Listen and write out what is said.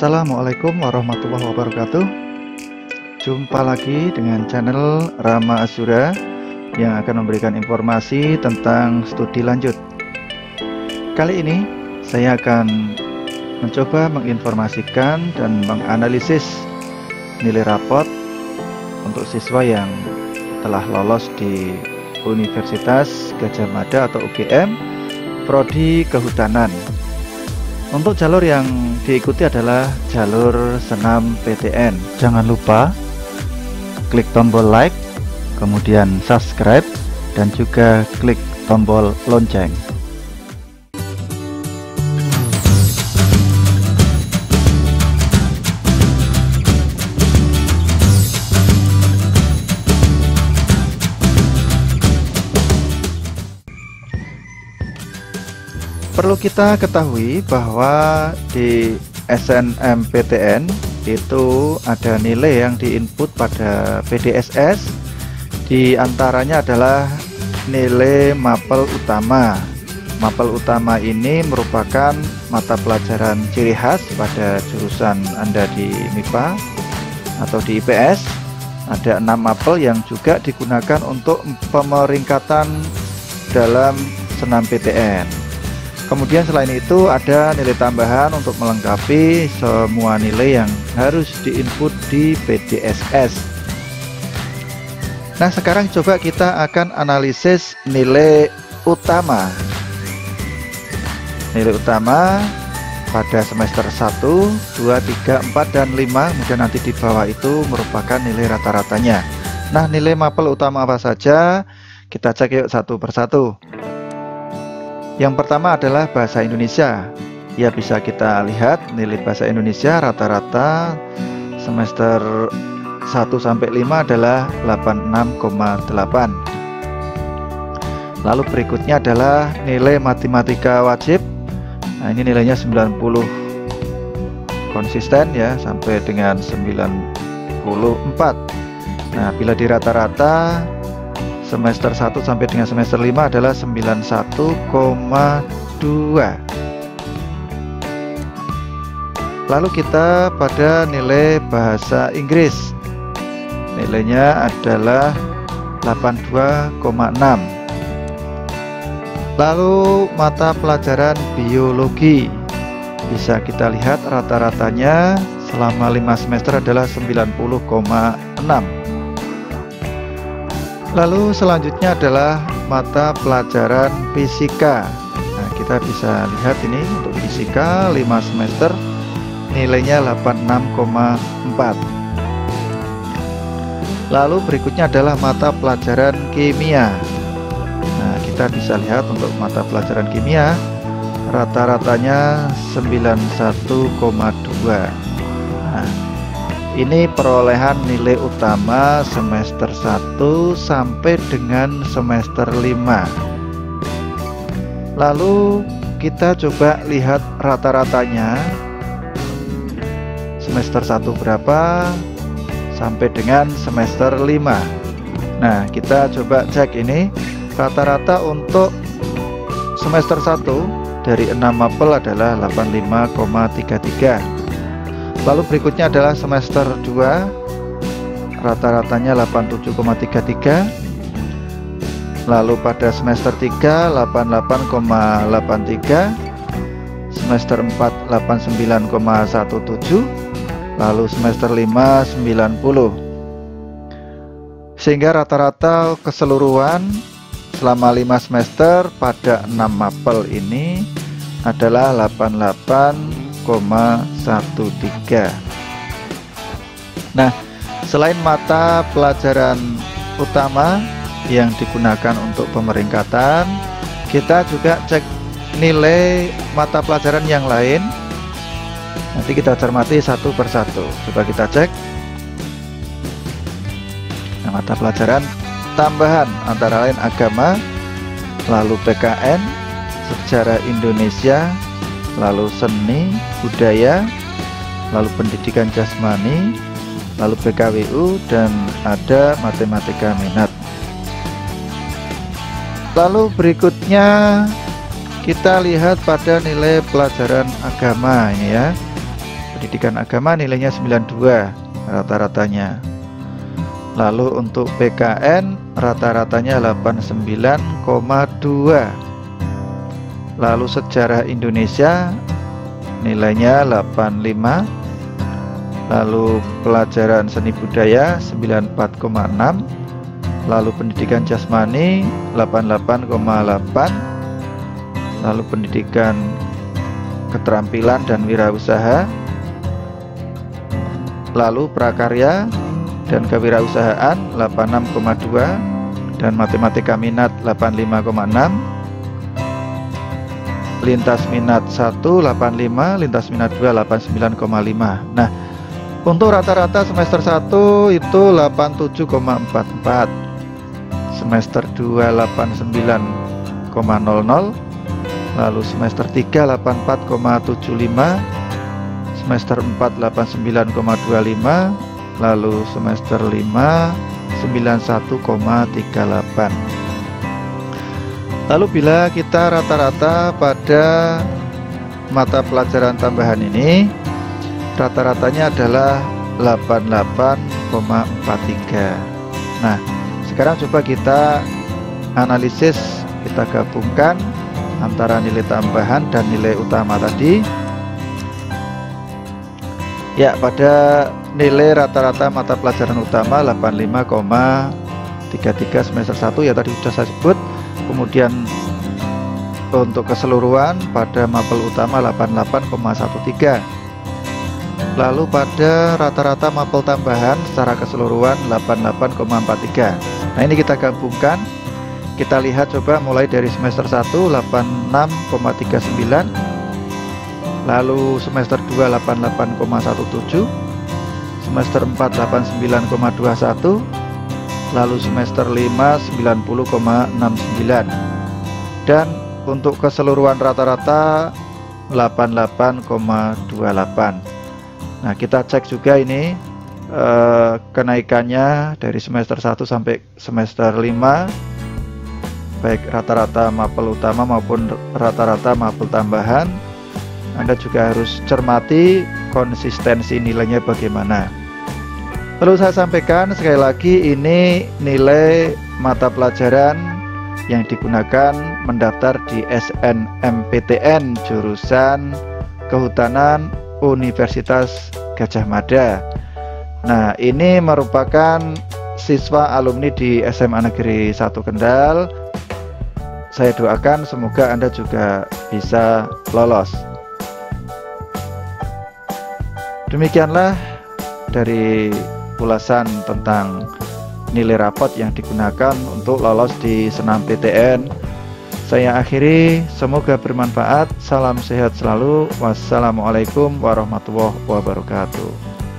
Assalamualaikum warahmatullahi wabarakatuh. Jumpa lagi dengan channel Rama Asyura yang akan memberikan informasi tentang studi lanjut. Kali ini saya akan mencoba menginformasikan dan menganalisis nilai raport untuk siswa yang telah lolos di Universitas Gadjah Mada atau UGM Prodi Kehutanan. Untuk jalur yang diikuti adalah jalur senam PTN. Jangan lupa klik tombol like, kemudian subscribe, dan juga klik tombol lonceng. Perlu kita ketahui bahwa di SNMPTN itu ada nilai yang diinput pada PDSS, diantaranya adalah nilai mapel utama. Mapel utama ini merupakan mata pelajaran ciri khas pada jurusan Anda di MIPA atau di IPS. Ada 6 mapel yang juga digunakan untuk pemeringkatan dalam senam PTN. Kemudian selain itu ada nilai tambahan untuk melengkapi semua nilai yang harus diinput di PDSS. Nah, sekarang coba kita akan analisis nilai utama. Nilai utama pada semester 1, 2, 3, 4, dan 5, kemudian nanti di bawah itu merupakan nilai rata-ratanya. Nah, nilai mapel utama apa saja? Kita cek yuk satu persatu. Yang pertama adalah bahasa Indonesia. Ya, bisa kita lihat nilai bahasa Indonesia rata-rata semester 1-5 adalah 86,8. Lalu berikutnya adalah nilai matematika wajib. Nah, ini nilainya 90 konsisten ya, sampai dengan 94. Nah, bila di rata-rata semester 1 sampai dengan semester 5 adalah 91,2. Lalu kita pada nilai bahasa Inggris. Nilainya adalah 82,6. Lalu mata pelajaran biologi. Bisa kita lihat rata-ratanya selama 5 semester adalah 90,6. Lalu selanjutnya adalah mata pelajaran fisika. Nah, kita bisa lihat ini untuk fisika 5 semester nilainya 86,4. Lalu berikutnya adalah mata pelajaran kimia. Nah, kita bisa lihat untuk mata pelajaran kimia rata-ratanya 91,2. Nah, ini perolehan nilai utama semester 1 sampai dengan semester 5. Lalu kita coba lihat rata-ratanya semester 1 berapa sampai dengan semester 5. Nah, kita coba cek ini rata-rata untuk semester 1 dari 6 mapel adalah 85,33. Lalu berikutnya adalah semester 2 rata-ratanya 87,33. Lalu pada semester 3 88,83. Semester 4 89,17. Lalu semester 5 90. Sehingga rata-rata keseluruhan selama 5 semester pada 6 mapel ini adalah 88,13. Nah, selain mata pelajaran utama yang digunakan untuk pemeringkatan, kita juga cek nilai mata pelajaran yang lain. Nanti kita cermati satu persatu. Coba kita cek. Nah, mata pelajaran tambahan antara lain agama, lalu PKN, sejarah Indonesia, lalu seni, budaya, lalu pendidikan jasmani, lalu PKWU, dan ada matematika minat. Lalu berikutnya kita lihat pada nilai pelajaran agama ini ya. pendidikan agama nilainya 92 rata-ratanya. Lalu untuk PKN rata-ratanya 89,2. Lalu sejarah Indonesia nilainya 85. Lalu pelajaran seni budaya 94,6. Lalu pendidikan jasmani 88,8. Lalu pendidikan keterampilan dan wirausaha, lalu prakarya dan kewirausahaan 86,2 dan matematika minat 85,6, lintas minat 1 85, lintas minat 2 89,5. Nah, untuk rata-rata semester 1 itu 87,44, semester 2 89,00, lalu semester 3 84,75, semester 4 89,25, lalu semester 5 91,38. Lalu bila kita rata-rata pada mata pelajaran tambahan ini, rata-ratanya adalah 88,43. Nah, sekarang coba kita analisis, kita gabungkan antara nilai tambahan dan nilai utama tadi. Ya, pada nilai rata-rata mata pelajaran utama 85,33 semester 1 ya tadi sudah saya sebut. Kemudian untuk keseluruhan pada mapel utama 88,13. Lalu pada rata-rata mapel tambahan secara keseluruhan 88,43. Nah, ini kita gabungkan. Kita lihat coba mulai dari semester 1 86,39, lalu semester 2 88,17, semester 4 89,21, lalu semester 5 90,69, dan untuk keseluruhan rata-rata 88,28. Nah, kita cek juga ini kenaikannya dari semester 1 sampai semester 5, baik rata-rata mapel utama maupun rata-rata mapel tambahan. Anda juga harus cermati konsistensi nilainya bagaimana. Perlu saya sampaikan sekali lagi, ini nilai mata pelajaran yang digunakan mendaftar di SNMPTN jurusan Kehutanan Universitas Gadjah Mada. Nah, ini merupakan siswa alumni di SMA Negeri 1 Kendal. Saya doakan semoga Anda juga bisa lolos. Demikianlah dari ulasan tentang nilai rapot yang digunakan untuk lolos di SNMPTN. Saya akhiri, semoga bermanfaat. Salam sehat selalu. Wassalamualaikum warahmatullahi wabarakatuh.